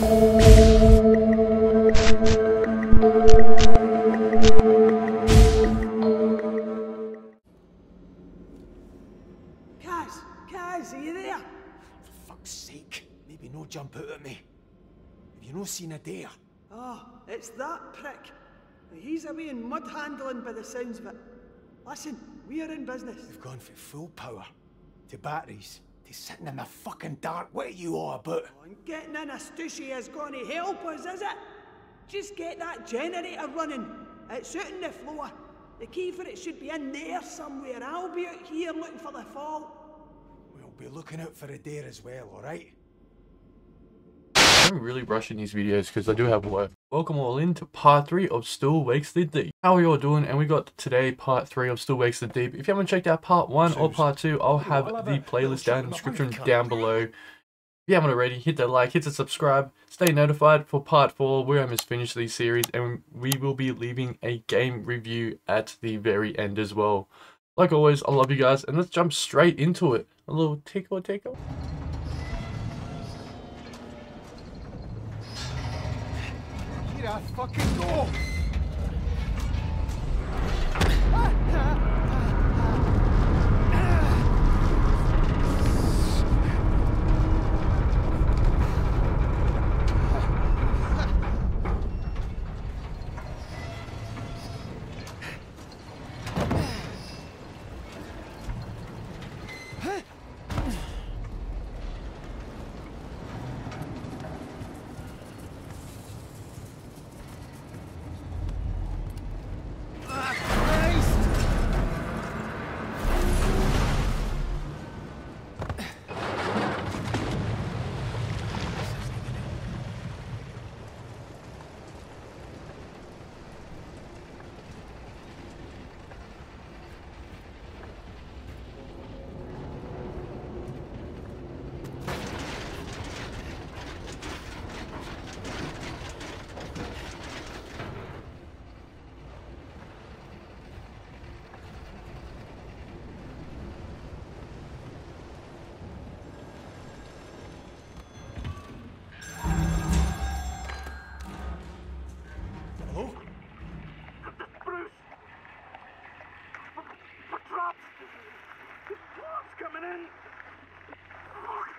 Guys, are you there? For fuck's sake, maybe no jump out at me. Have you no seen a dare? Oh, it's that prick. He's away in mud handling by the sounds of it. Listen, we are in business. We've gone for full power. To batteries. To sitting in the fucking dark. What are you all about? Oh, and getting in a stushy is going to help us, is it? Just get that generator running. It's out in the floor. The key for it should be in there somewhere. I'll be out here looking for the fall. We'll be looking out for a dare as well, alright? I'm really rushing these videos because I do have work. Welcome all in to part 3 of Still Wakes the Deep. How are you all doing? And we got today part 3 of Still Wakes the Deep. If you haven't checked out part 1 or part 2, I'll have the playlist down in the description down below. If you haven't already, hit that like, hit the subscribe, stay notified for part 4. We're almost finished the series and we will be leaving a game review at the very end as well. Like always, I love you guys and let's jump straight into it. A little tickle. Here I fucking go!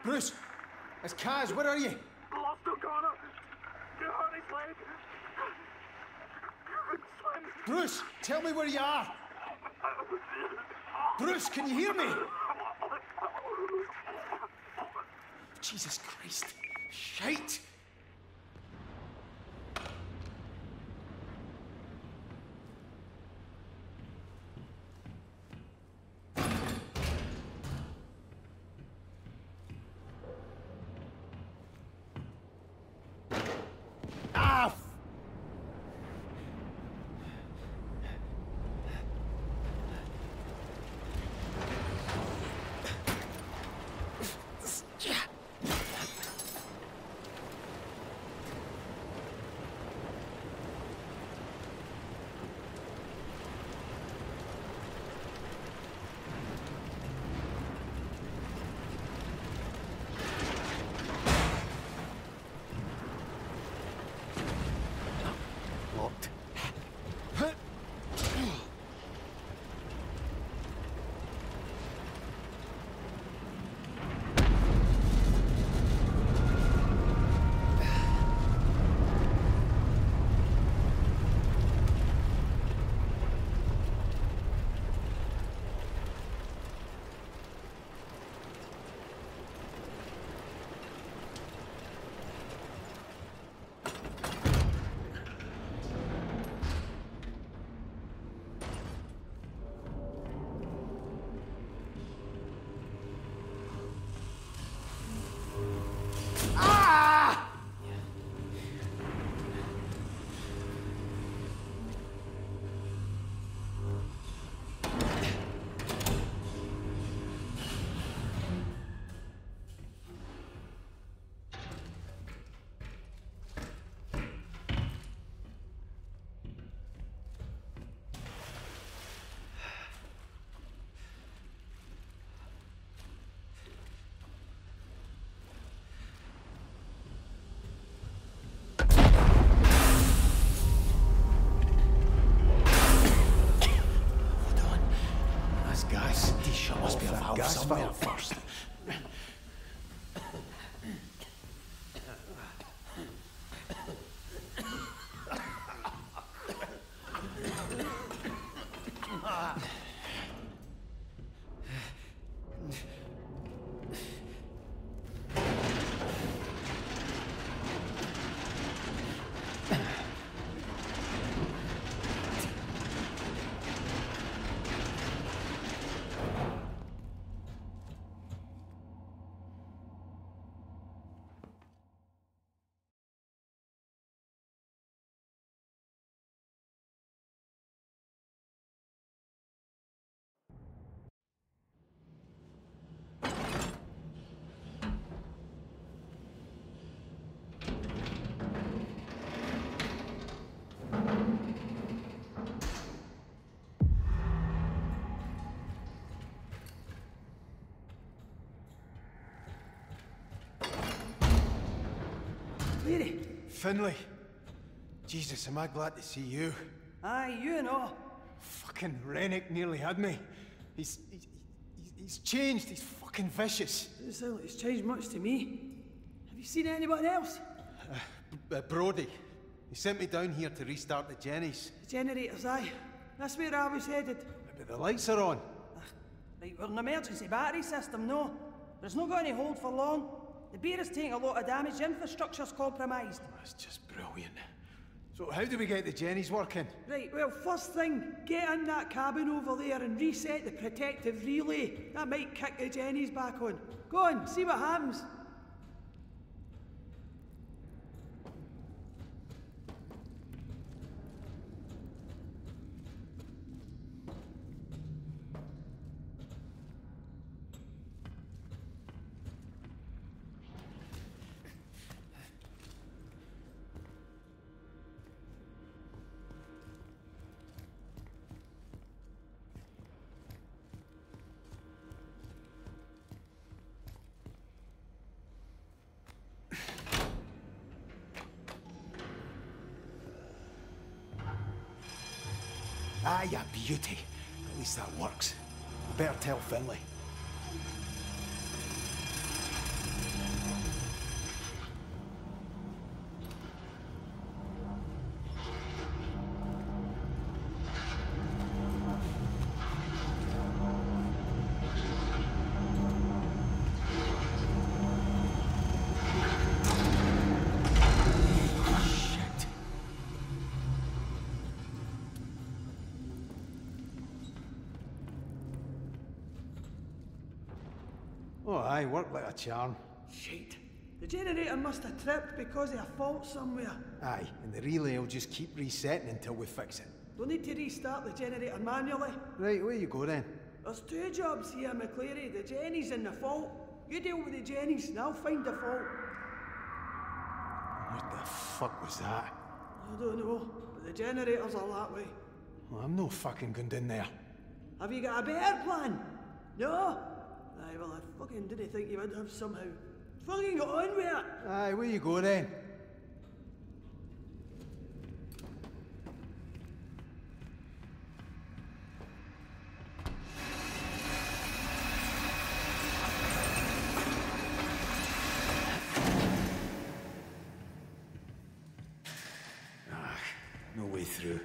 Bruce, it's Kaz, where are you? Lost O'Connor. You hurt his leg. Bruce, tell me where you are. Bruce, can you hear me? Jesus Christ. Shite. Cleary. Finlay. Jesus, am I glad to see you. Aye, you and all. Fucking Rennick nearly had me. He's changed. He's fucking vicious. Doesn't sound like he's changed much to me. Have you seen anyone else? Brodie. He sent me down here to restart the Jennies. The generators, aye. That's where I was headed. But the lights are on. Right, we're an emergency battery system, no. There's not going to hold for long. The beer is taking a lot of damage. Infrastructure's compromised. That's just brilliant. So how do we get the Jennies working? Right, well, first thing, get in that cabin over there and reset the protective relay. That might kick the Jennies back on. Go on, see what happens. Ah, ya beauty. At least that works. Better tell Finlay. Oh, aye, worked like a charm. Shit. The generator must have tripped because of a fault somewhere. Aye, and the relay will just keep resetting until we fix it. Don't need to restart the generator manually. Right, where you go then? There's two jobs here, McCleary. The Jennies and the fault. You deal with the Jennies and I'll find the fault. What the fuck was that? I don't know, but the generators are that way. Well, I'm no fucking going down there. Have you got a better plan? No? Aye, well, I fucking didn't think you would have somehow. Fucking got on with it! Aye, where you go then? Ah, no way through.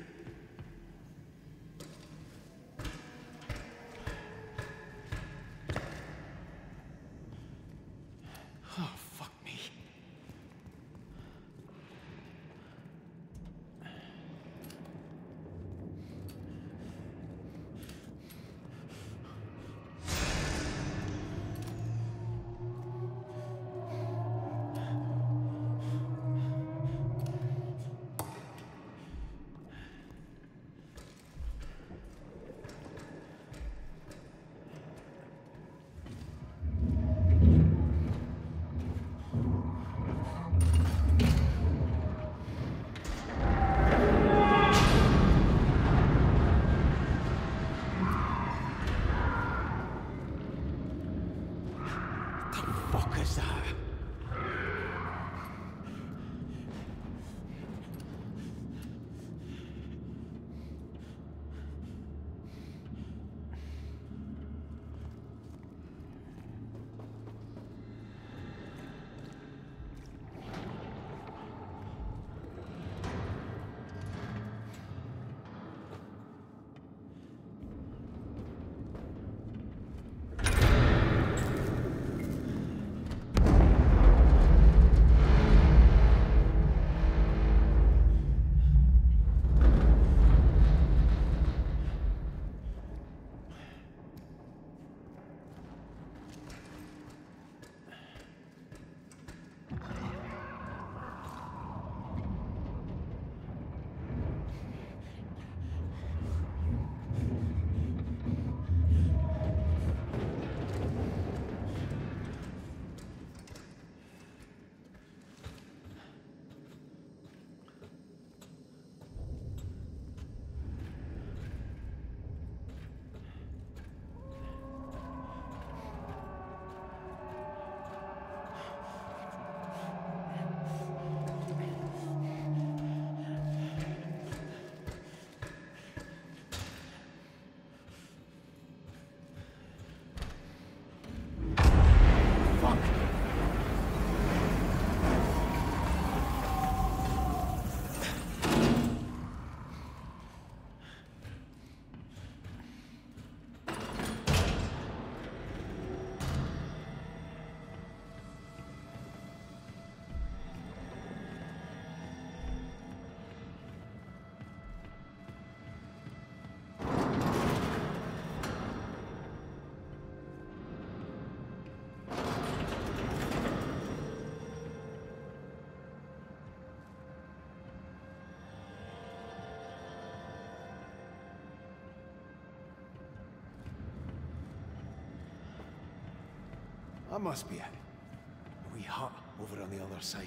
That must be it. A wee hut over on the other side.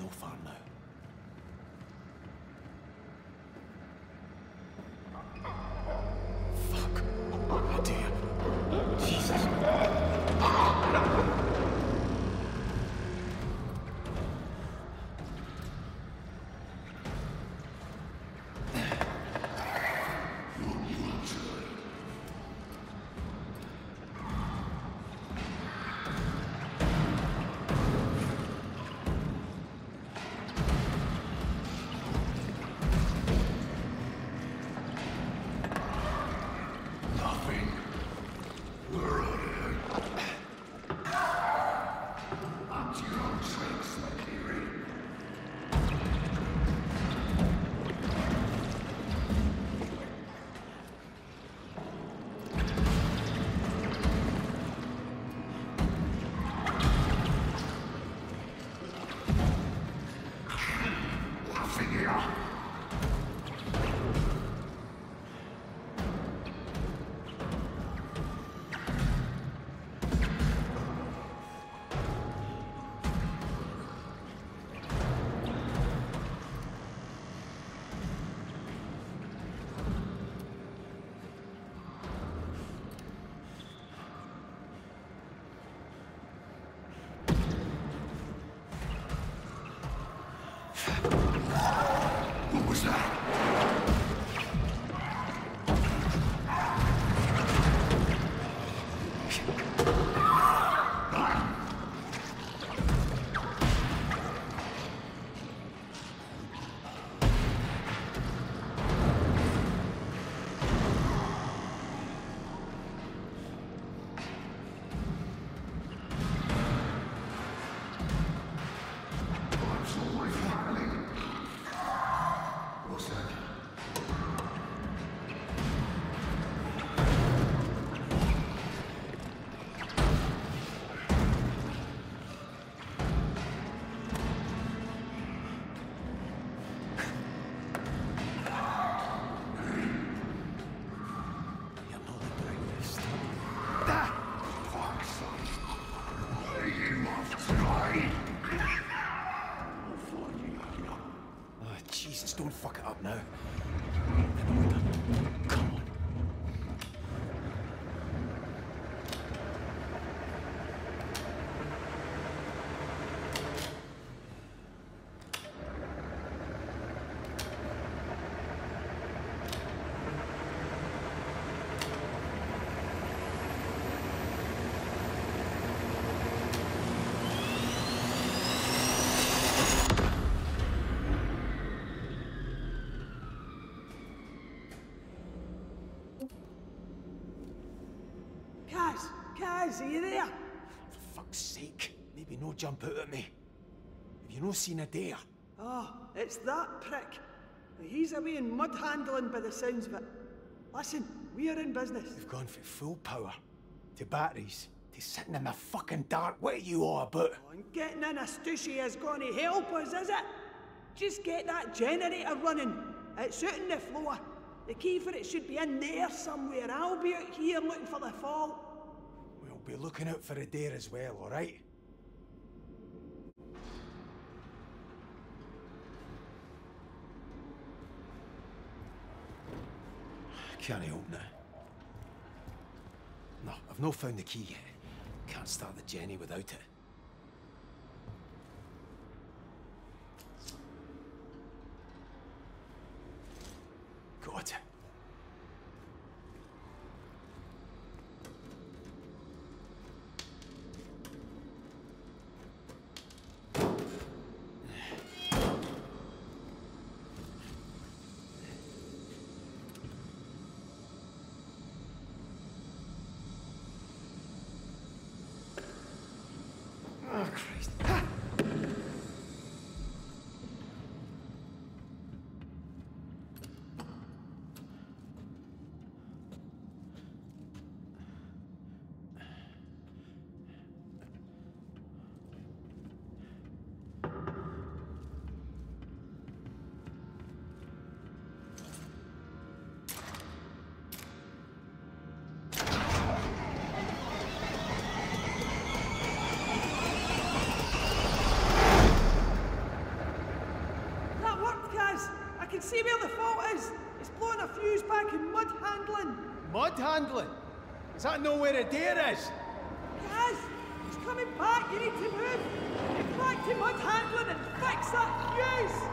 No farm now. Fuck. Oh dear. Jesus. Are you there? For fuck's sake, maybe no jump out at me. Have you no seen a dare? Oh, it's that prick. He's away in mud handling by the sounds of it. Listen, we are in business. We've gone for full power. To batteries. To sitting in the fucking dark. What are you all about? Oh, and getting in a stushy is going to help us, is it? Just get that generator running. It's out on the floor. The key for it should be in there somewhere. I'll be out here looking for the fault. Be looking out for a dare as well, all right? Can't I open it? No, I've not found the key yet. Can't start the journey without it. Got it. see where the fault is. It's blowing a fuse back in mud handling. Mud handling? Is that nowhere a dare is? It is. It's coming back. You need to move. Get back to mud handling and fix that fuse.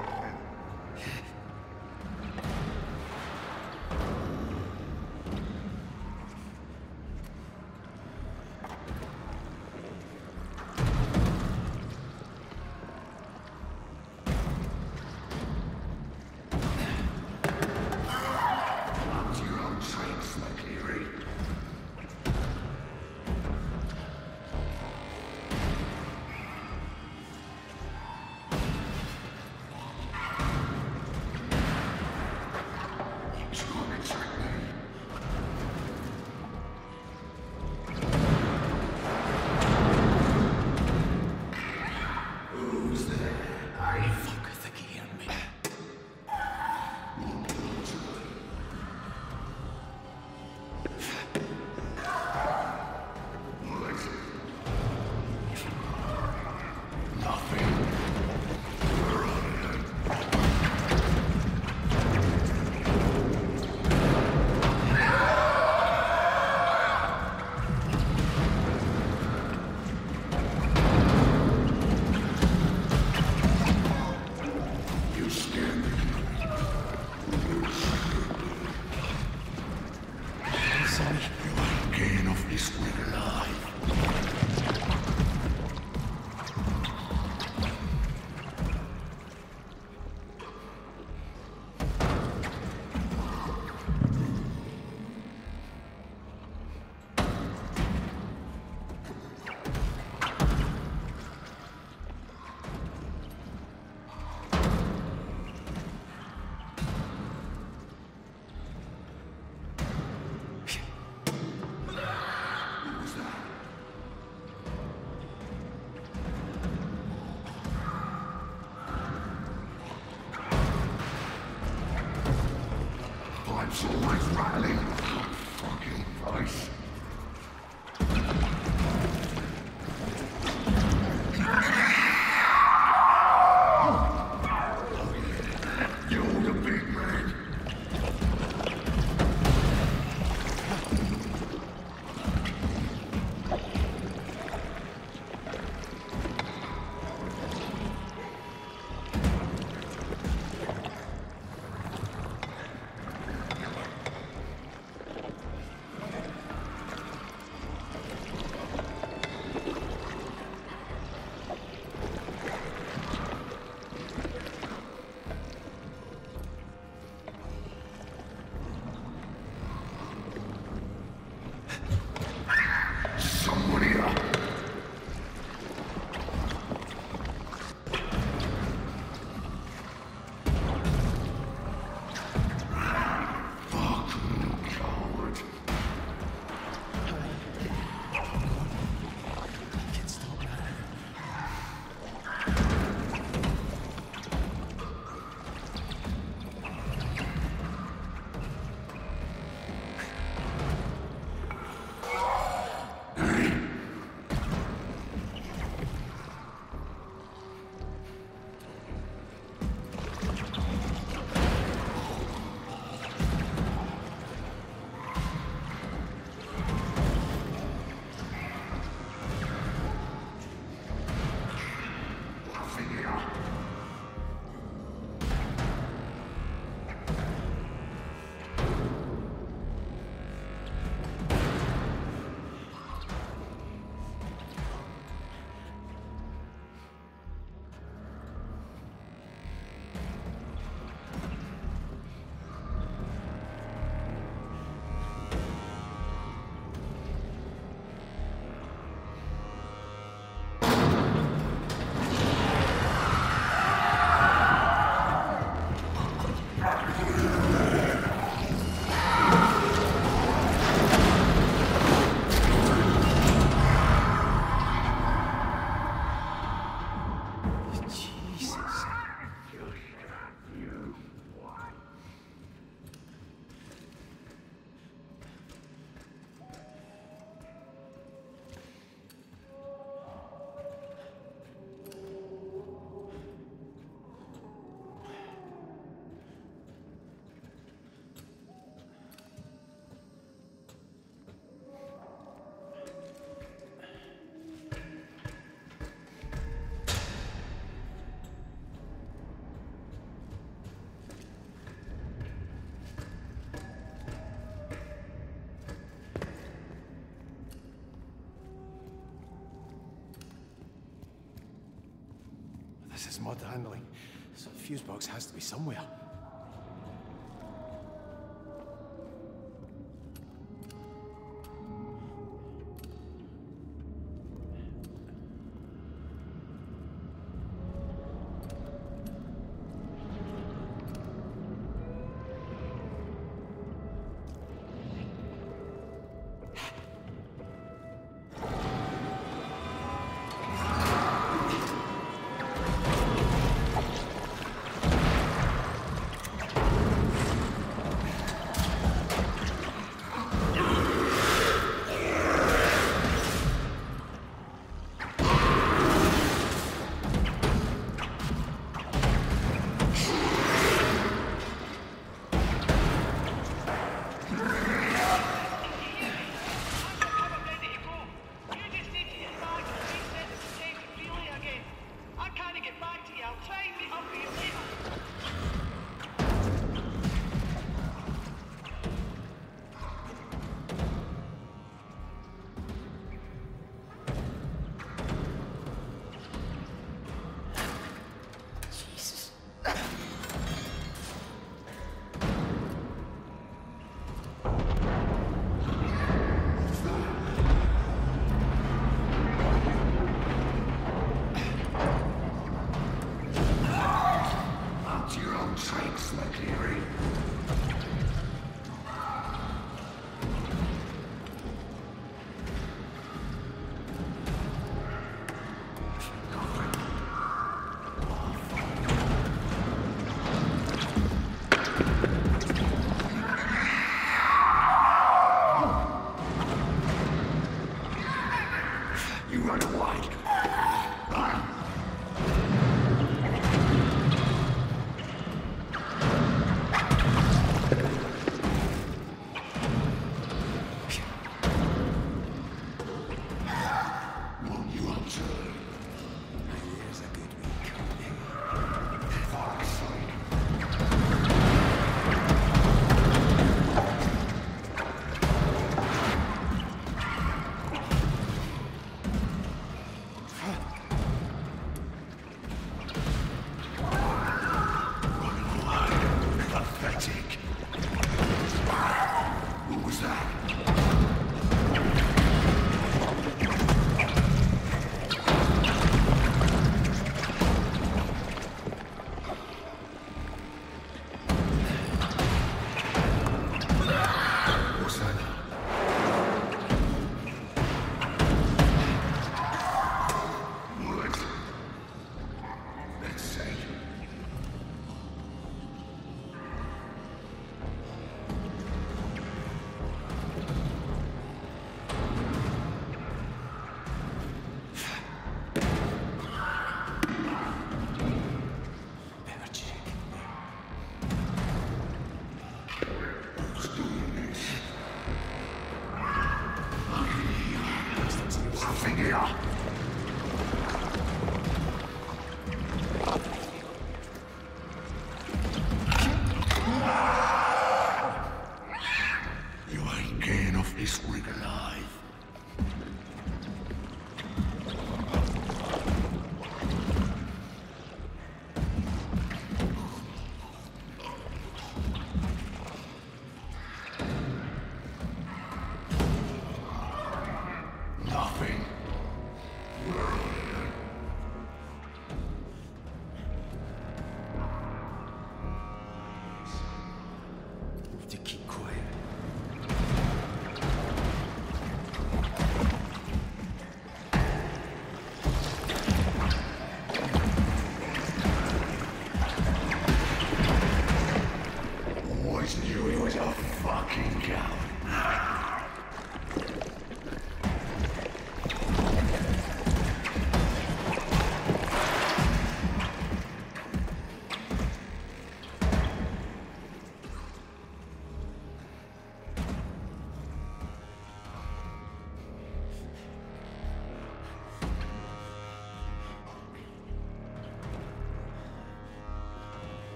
This is mud handling, so the fuse box has to be somewhere.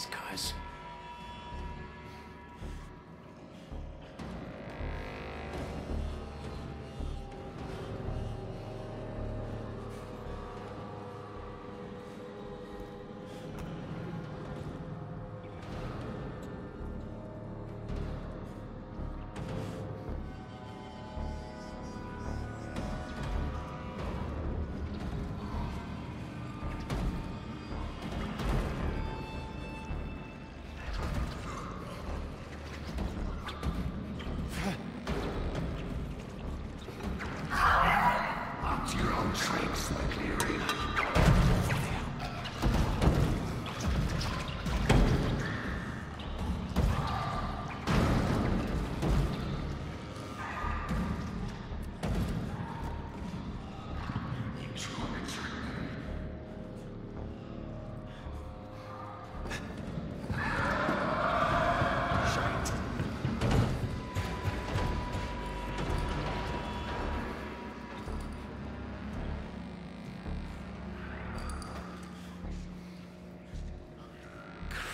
these guys.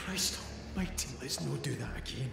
Christ almighty, let's not do that again.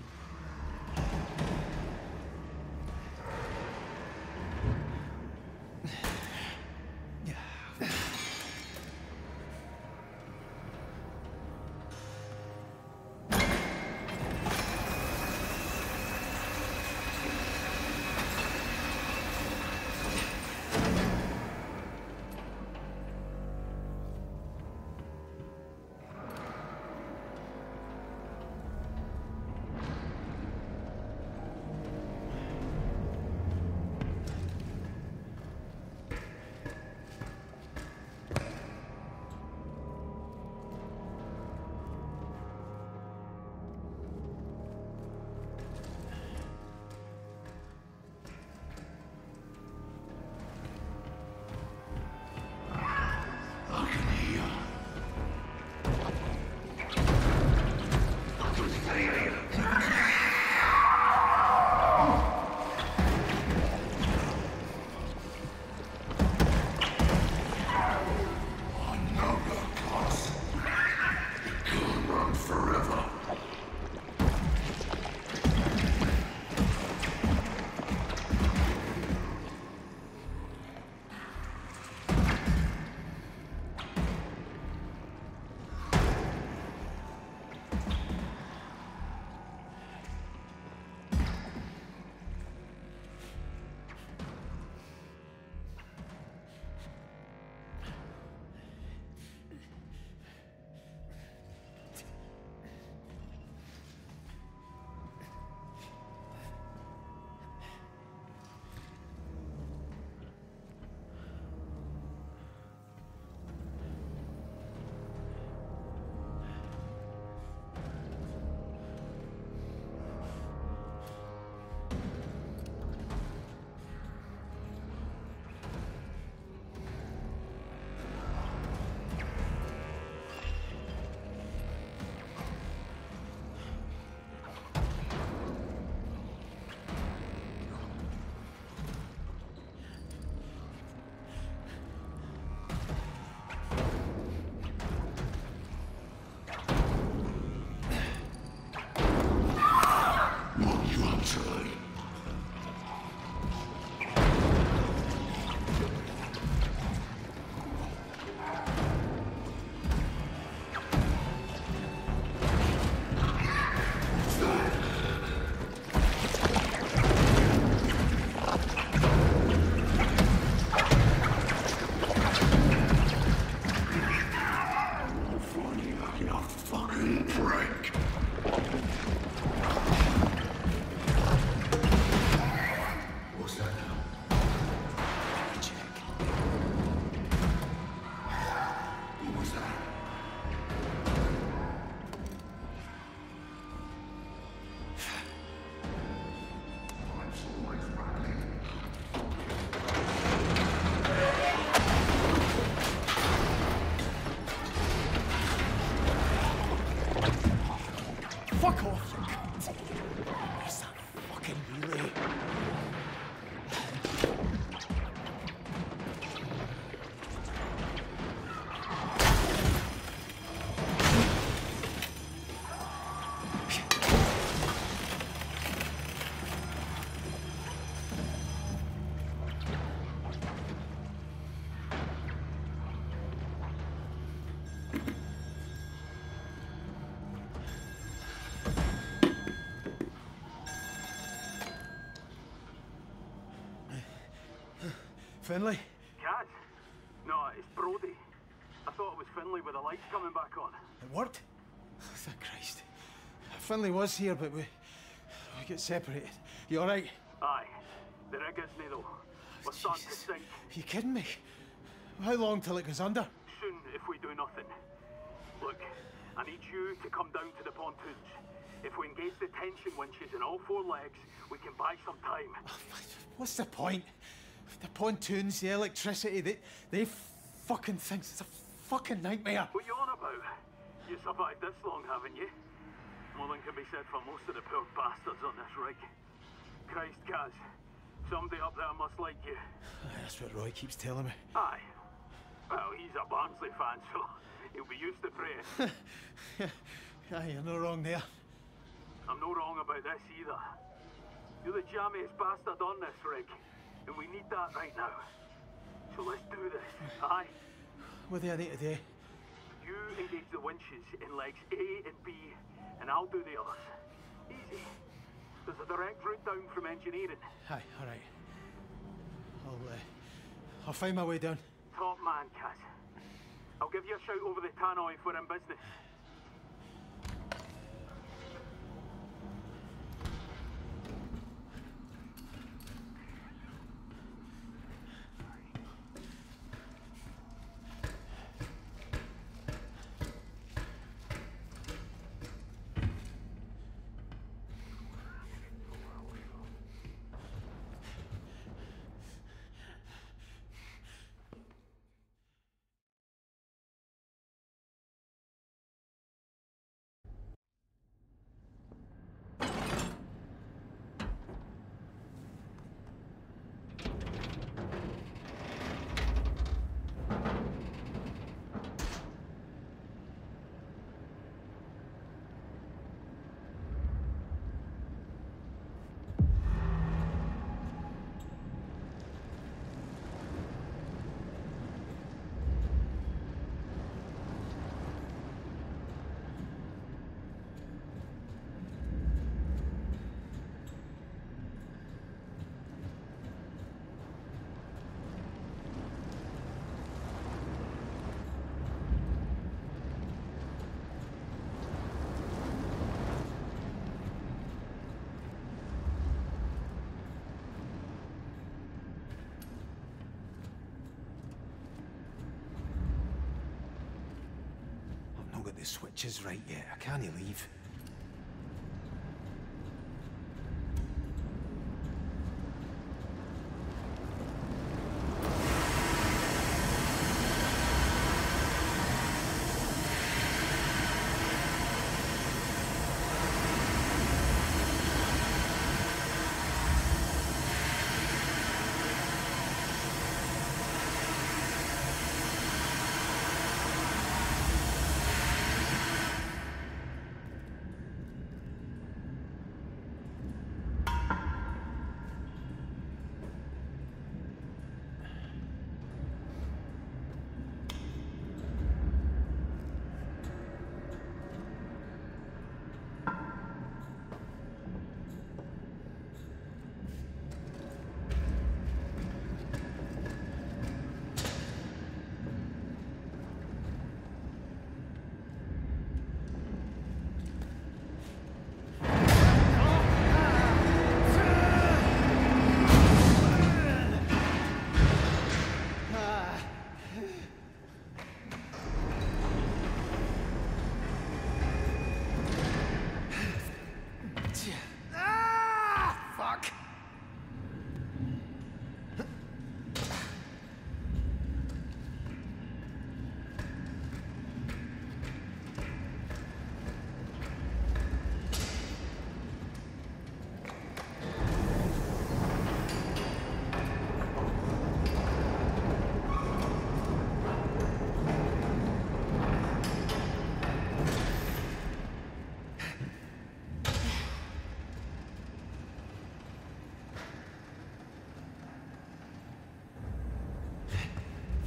Finlay? Cat? No, it's Brodie. I thought it was Finlay with the lights coming back on. It worked? Thank Christ. Finlay was here, but we get separated. You alright? Aye. The rig is near though. We're starting to sink. Are you kidding me? How long till it goes under? Soon, if we do nothing. Look, I need you to come down to the pontoons. If we engage the tension winches in all four legs, we can buy some time. What's the point? The pontoons, the electricity, they fucking things. It's a fucking nightmare. What are you on about? You survived this long, haven't you? More than can be said for most of the poor bastards on this rig. Christ, Kaz. Somebody up there must like you. That's what Roy keeps telling me. Aye. Well, he's a Barnsley fan, so he'll be used to praise. Aye, you're no wrong there. I'm no wrong about this either. You're the jammiest bastard on this rig, and we need that right now. So let's do this, aye? What do I need to do? You engage the winches in legs A and B, and I'll do the others. Easy. There's a direct route down from engineering. Aye, all right. I'll find my way down. Top man, Kaz. I'll give you a shout over the tannoy if we're in business. The switch is right yet, I can't leave.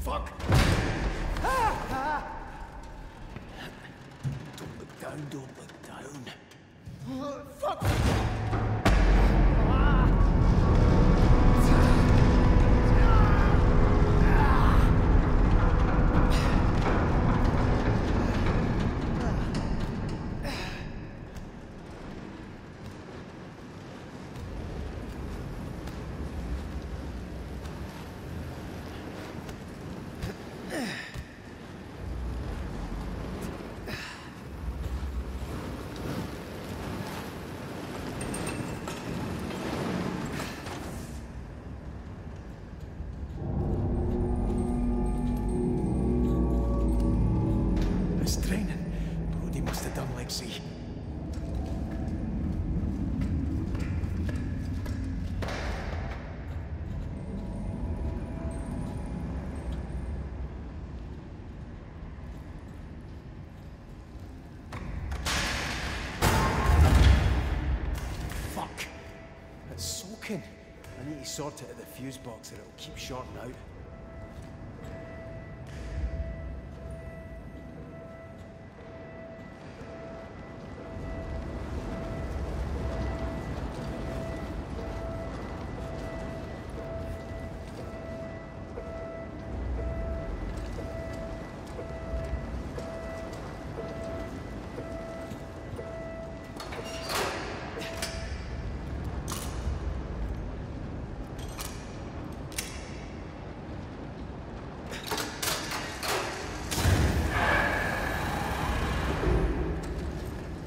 Fuck! Don't look down, don't look down. Fuck! must have done, Lexi. Fuck! It's soaking. I need to sort it at the fuse box or it'll keep shorting out.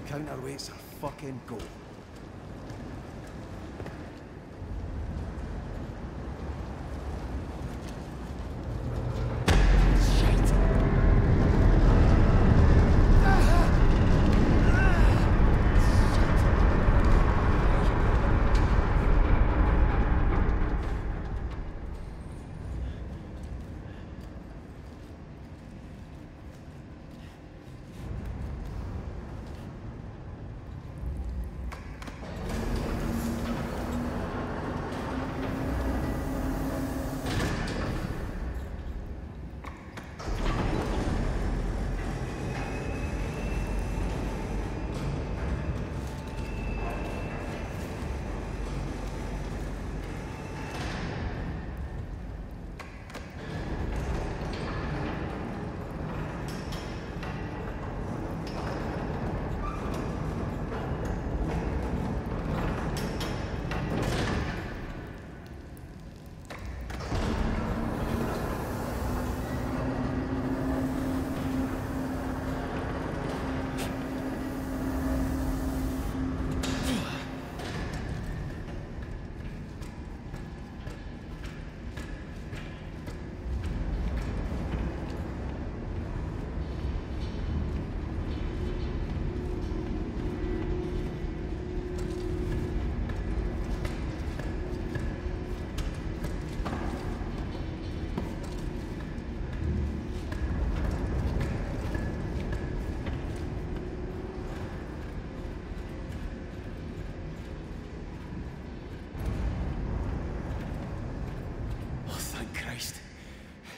Counterweights are fucking gold.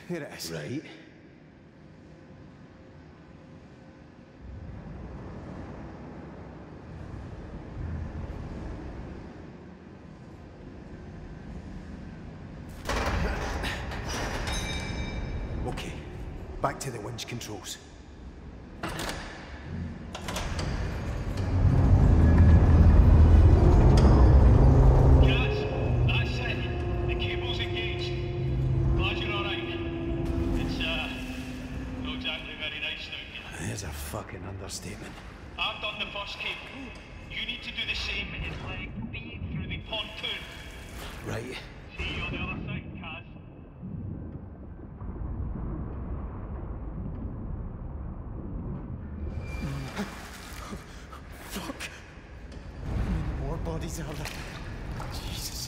Here it is. Right. Okay, back to the winch controls. Statement. I've done the first cable. You need to do the same in leg B through the pontoon. Right. See you on the other side, Kaz. Fuck! More bodies out there. Jesus.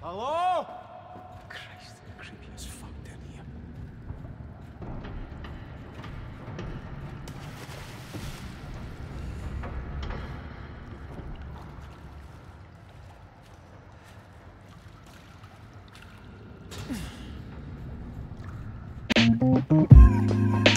Hello? Christ, they're creepy as fuck down here.